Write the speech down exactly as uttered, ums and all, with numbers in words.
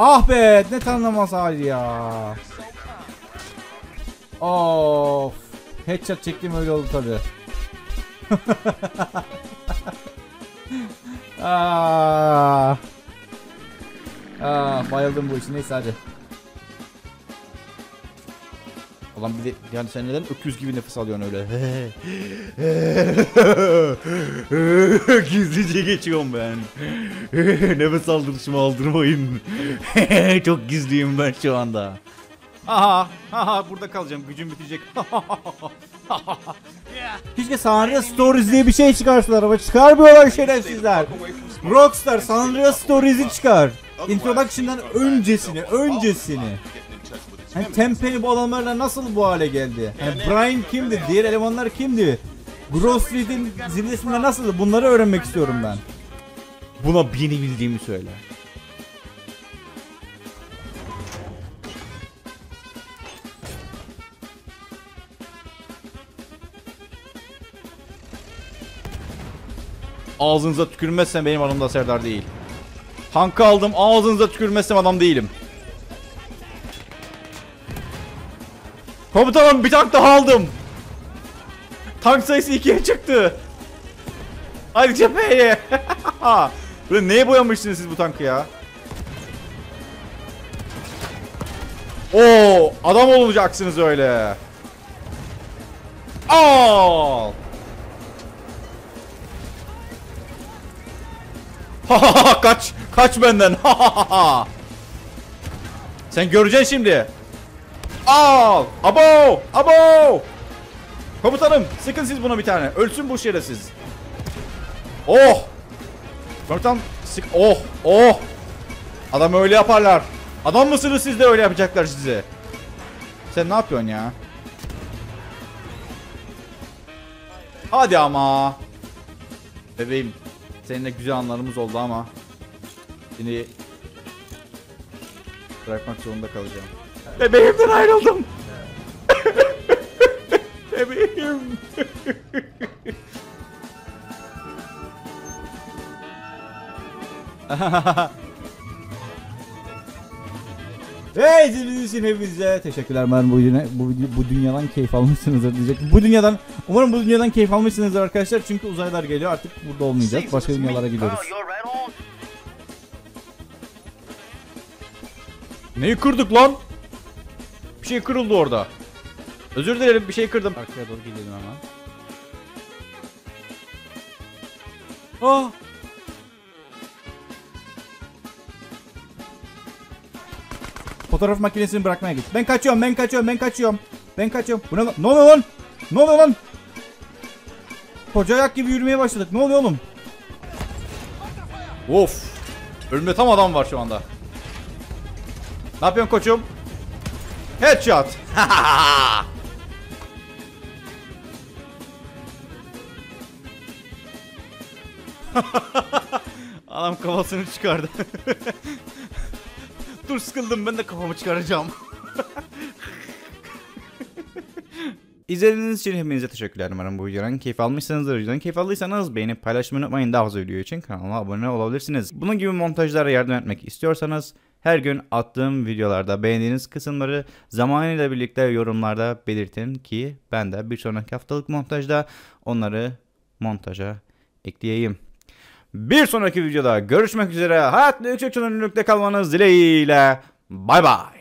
Ah be, ne tanımaz hali ya. Of, headshot çektim, öyle oldu tabi. Aa, aa, bayıldım bu işi. Neyse hadi. Ulan bir de yani sen neden öküz gibi nefes alıyorsun öyle? Gizlice geçiyorum ben. Nefes aldırışımı aldırmayın. Çok gizliyim ben şu anda. Aha, aha, burada kalacağım, gücüm bitecek. Keşke San Andreas Stories diye bir şey çıkarsalar ama çıkarmıyorlar şerefsizler. Rockstar San Andreas Stories'i çıkar. Introduction'dan öncesini, öncesini. Hani Tempe'nin bu adamlarla nasıl bu hale geldi? Hani Brian kimdi? Diğer elemanlar kimdi? Grove Street'in zirvesinde nasıldı? Bunları öğrenmek istiyorum ben. Buna yeni bildiğimi söyle. Ağzınıza tükürmezsem benim adımda Serdar değil. Hanka aldım, ağzınıza tükürmezsem adam değilim. Komutanım, bir tank daha aldım. Tank sayısı ikiye çıktı. Hadi cepheye. Böyle neye boyamışsınız siz bu tankı ya? Oo, adam olacaksınız öyle. Al. Ha kaç, kaç benden. Ha sen göreceksin şimdi. Al! Abo! Abo! Komutanım, sıkın siz buna bir tane. Ölsün bu şerefsiz. Oh! Komutan, sık. Oh! Oh! Adam öyle yaparlar. Adam mısınız siz de öyle yapacaklar size. Sen ne yapıyorsun ya? Hadi ama. Bebeğim, seninle güzel anlarımız oldu ama seni bırakmak zorunda kalacağım. Bebeğimden ayrıldım. Bebeğim. Hey, izlediğiniz için hepinize teşekkürler. Ben bu, bu, bu dünyadan keyif almışsınızdır diyecektim. Bu dünyadan, umarım bu dünyadan keyif almışsınızdır arkadaşlar. Çünkü uzaylar geliyor, artık burada olmayacak. Başka dünyalara gidiyoruz. Neyi kırdık lan? Bir şey kırıldı orada. Özür dilerim, bir şey kırdım. Arkaya doğru gidelim hemen. Ah! Fotoğraf makinesini bırakmaya git. Ben kaçıyorum, ben kaçıyorum, ben kaçıyorum. Ben kaçıyorum. Bu ne lan? Ne oluyor lan? Ne oluyor lan? Koca ayak gibi yürümeye başladık. Ne oluyor oğlum? Of! Ölümde tam adam var şu anda. Ne yapıyorsun koçum? Headshot. Adam kafasını çıkardı. Dur, sıkıldım, ben de kafamı çıkaracağım. İzlediğiniz için hepinize teşekkürler. Umarım bu videodan keyif almışsınızdır. Videodan keyif aldıysanız beğenip paylaşmayı unutmayın. Daha fazla video için kanalıma abone olabilirsiniz. Bunun gibi montajlara yardım etmek istiyorsanız her gün attığım videolarda beğendiğiniz kısımları zamanıyla birlikte yorumlarda belirtin ki ben de bir sonraki haftalık montajda onları montaja ekleyeyim. Bir sonraki videoda görüşmek üzere. Hayatla yüksek çözünürlükte kalmanız dileğiyle. Bay bay.